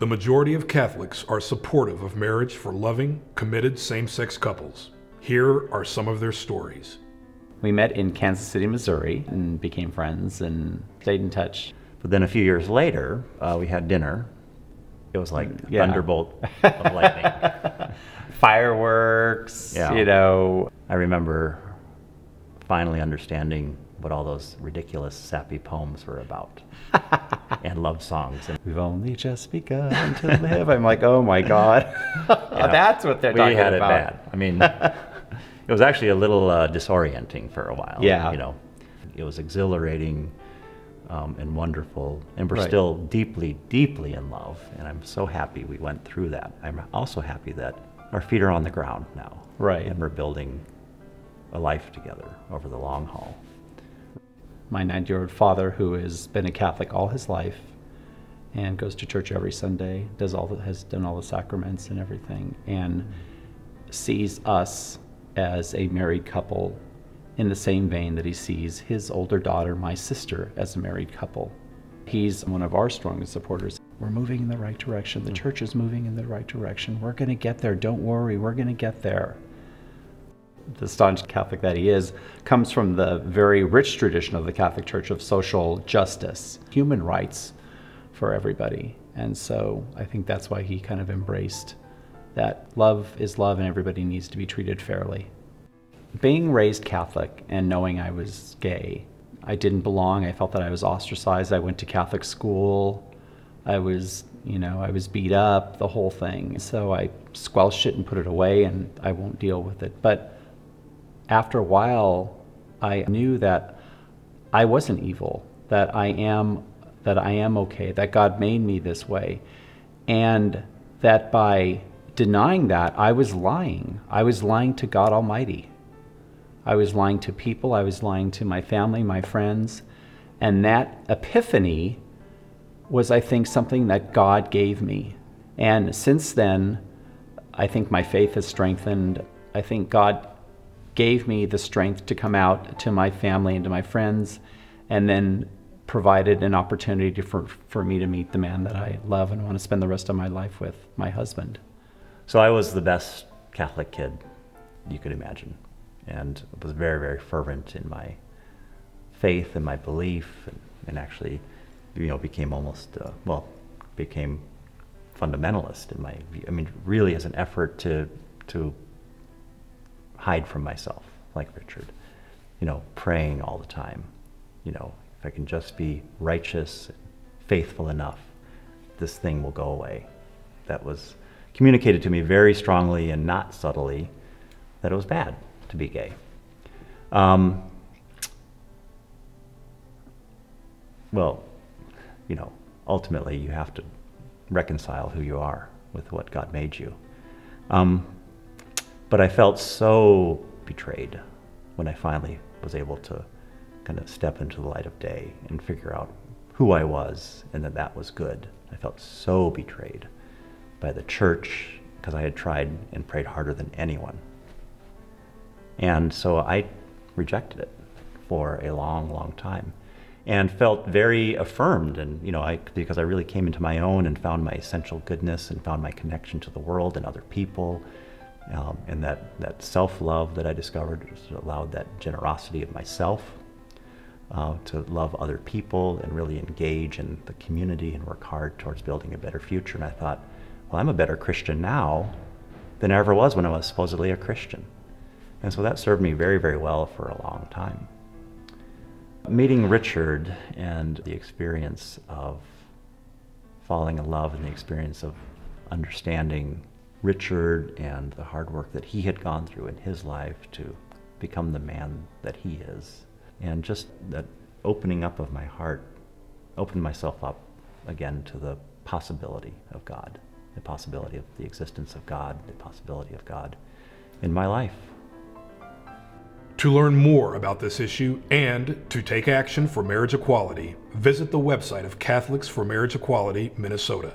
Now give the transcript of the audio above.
The majority of Catholics are supportive of marriage for loving, committed same-sex couples. Here are some of their stories. We met in Kansas City, Missouri, and became friends and stayed in touch. But then a few years later, we had dinner. It was like thunderbolt of lightning. Fireworks, you know. I remember finally understanding what all those ridiculous sappy poems were about and love songs. And we've only just begun to live. I'm like, oh my God. That's what they're talking about. We had it bad. I mean, it was actually a little disorienting for a while. Yeah. You know, it was exhilarating. And wonderful, and we're still deeply, deeply in love, and I'm so happy we went through that. I'm also happy that our feet are on the ground now, and we're building a life together over the long haul. My 90-year-old father, who has been a Catholic all his life and goes to church every Sunday, does all the, has done all the sacraments and everything, and sees us as a married couple in the same vein that he sees his older daughter, my sister, as a married couple. He's one of our strongest supporters. We're moving in the right direction. The church is moving in the right direction. We're gonna get there, don't worry, we're gonna get there. The staunch Catholic that he is comes from the very rich tradition of the Catholic Church of social justice, human rights for everybody. And so I think that's why he kind of embraced that love is love and everybody needs to be treated fairly. Being raised Catholic and knowing I was gay, I didn't belong. I felt that I was ostracized. I went to Catholic school. I was, you know, I was beat up, the whole thing. So I squelched it and put it away and I won't deal with it. But after a while, I knew that I wasn't evil, that I am okay, that God made me this way. And that by denying that, I was lying. I was lying to God Almighty. I was lying to people, I was lying to my family, my friends, and that epiphany was, I think, something that God gave me. And since then, I think my faith has strengthened. I think God gave me the strength to come out to my family and to my friends, and then provided an opportunity for me to meet the man that I love and want to spend the rest of my life with, my husband. So I was the best Catholic kid you could imagine, and was very, very fervent in my faith and my belief, and actually, you know, became almost, well, became fundamentalist in my view. I mean, really as an effort to hide from myself, like Richard, you know, praying all the time, you know, if I can just be righteous, faithful enough, this thing will go away. That was communicated to me very strongly and not subtly that it was bad to be gay. Well, you know, ultimately you have to reconcile who you are with what God made you. But I felt so betrayed when I finally was able to kind of step into the light of day and figure out who I was and that that was good. I felt so betrayed by the church because I had tried and prayed harder than anyone. And so I rejected it for a long, long time and felt very affirmed. And, you know, because I really came into my own and found my essential goodness and found my connection to the world and other people. And that self-love that I discovered allowed that generosity of myself to love other people and really engage in the community and work hard towards building a better future. And I thought, well, I'm a better Christian now than I ever was when I was supposedly a Christian. And so that served me very, very well for a long time. Meeting Richard and the experience of falling in love and the experience of understanding Richard and the hard work that he had gone through in his life to become the man that he is. And just that opening up of my heart, opened myself up again to the possibility of God, the possibility of the existence of God, the possibility of God in my life. To learn more about this issue and to take action for marriage equality, visit the website of Catholics for Marriage Equality, Minnesota.